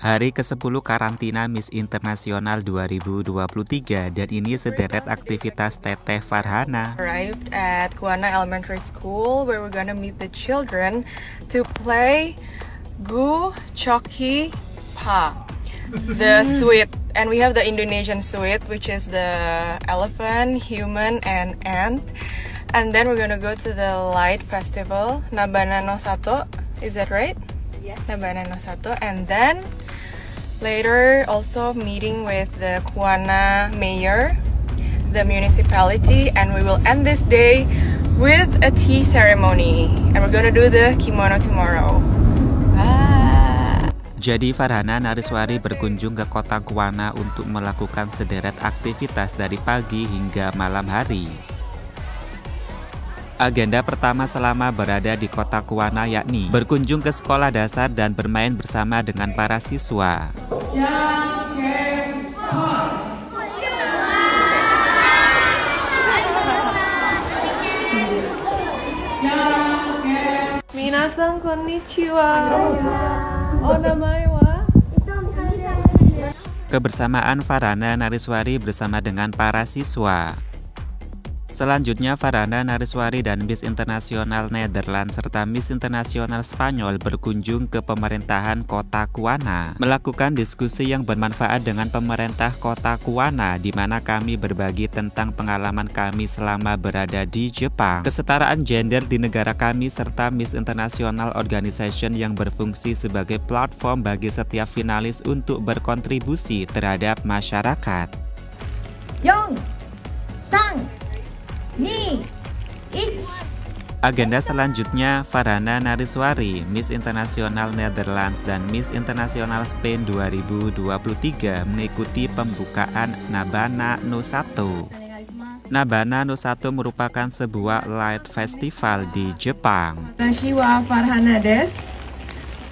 Hari ke-10 karantina Miss Internasional 2023 dan ini sederet aktivitas Teteh Farhana. Arrived at Kuwana Elementary School where we're gonna meet the children to play Gu Choki Pa, the sweet, and we have the Indonesian sweet which is the elephant, human, and ant. And then we're gonna go to the light festival, Nabana No Sato. Is that right? Yes. Nabana No Sato, and then later also meeting with the Kuwana mayor, the municipality, and we will end this day with a tea ceremony, and we're gonna do the kimono tomorrow. Ah. Jadi Farhana Nariswari berkunjung ke kota Kuwana untuk melakukan sederet aktivitas dari pagi hingga malam hari. Agenda pertama selama berada di kota Kuwana yakni berkunjung ke sekolah dasar dan bermain bersama dengan para siswa. Minasan konnichiwa. Onamae wa. Kebersamaan Farhana Nariswari bersama dengan para siswa. Selanjutnya, Farhana Nariswari dan Miss International Netherlands serta Miss International Spanyol berkunjung ke pemerintahan kota Kuwana, melakukan diskusi yang bermanfaat dengan pemerintah kota Kuwana, di mana kami berbagi tentang pengalaman kami selama berada di Jepang, kesetaraan gender di negara kami, serta Miss International Organization yang berfungsi sebagai platform bagi setiap finalis untuk berkontribusi terhadap masyarakat. Agenda selanjutnya, Farhana Nariswari, Miss International Netherlands dan Miss International Spain 2023 mengikuti pembukaan Nabana No Sato. Nabana No Sato merupakan sebuah light festival di Jepang. Watashi wa Farhana desu.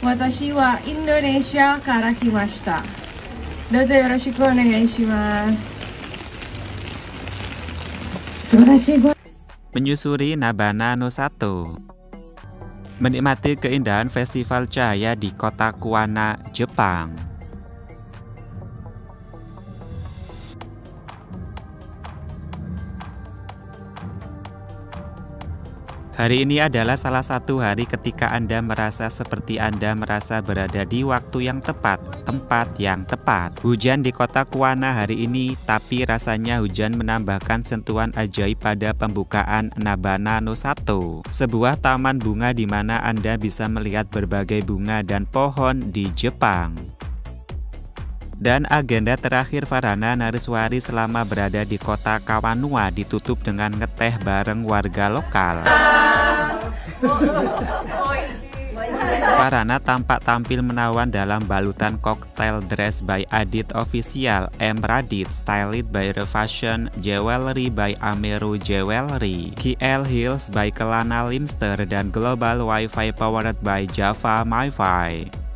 Watashi wa Indonesia kara kimashita. Dozo yoroshiku onegai shimasu. Menyusuri Nabana No Sato, menikmati keindahan festival cahaya di kota Kuwana, Jepang. Hari ini adalah salah satu hari ketika Anda merasa seperti Anda merasa berada di waktu yang tepat, tempat yang tepat. Hujan di kota Kuwana hari ini, tapi rasanya hujan menambahkan sentuhan ajaib pada pembukaan Nabana No Sato, sebuah taman bunga di mana Anda bisa melihat berbagai bunga dan pohon di Jepang. Dan agenda terakhir Farhana Nariswari selama berada di kota Kawanua ditutup dengan ngeteh bareng warga lokal. Farhana tampak tampil menawan dalam balutan cocktail dress by Adit Official, M. Radit, styled by The Fashion, Jewelry by Ameru Jewelry, K.L. Hills by Kelana Limster, dan Global WiFi powered by Java MyFi.